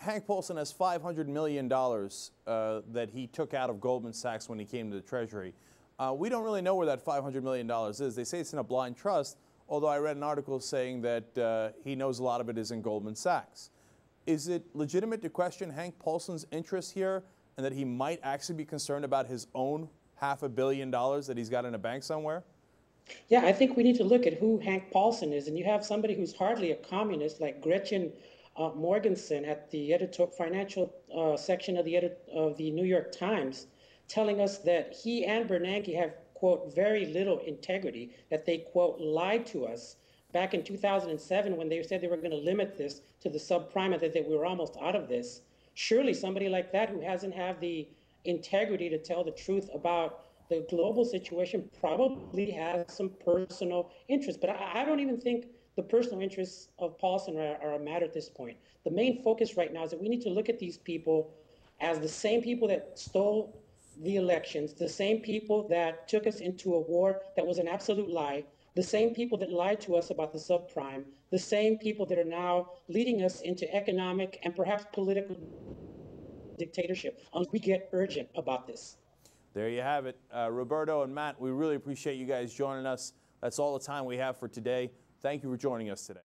Hank Paulson has $500 million that he took out of Goldman Sachs when he came to the Treasury. We don't really know where that $500 million is. They say it's in a blind trust, although I read an article saying that he knows a lot of it is in Goldman Sachs. Is it legitimate to question Hank Paulson's interest here and that he might actually be concerned about his own $500 million that he's got in a bank somewhere? Yeah, I think we need to look at who Hank Paulson is. And you have somebody who's hardly a communist like Gretchen Morgenson at the financial section of the New York Times, telling us that he and Bernanke have, quote, very little integrity, that they, quote, lied to us back in 2007 when they said they were going to limit this to the subprime and that we were almost out of this. Surely somebody like that who hasn't had the integrity to tell the truth about the global situation probably has some personal interest. But I don't even think the personal interests of Paulson are a matter at this point. The main focus right now is that we need to look at these people as the same people that stole the elections, the same people that took us into a war that was an absolute lie, the same people that lied to us about the subprime, the same people that are now leading us into economic and perhaps political dictatorship, unless we get urgent about this. There you have it. Roberto and Matt, we really appreciate you guys joining us. That's all the time we have for today. Thank you for joining us today.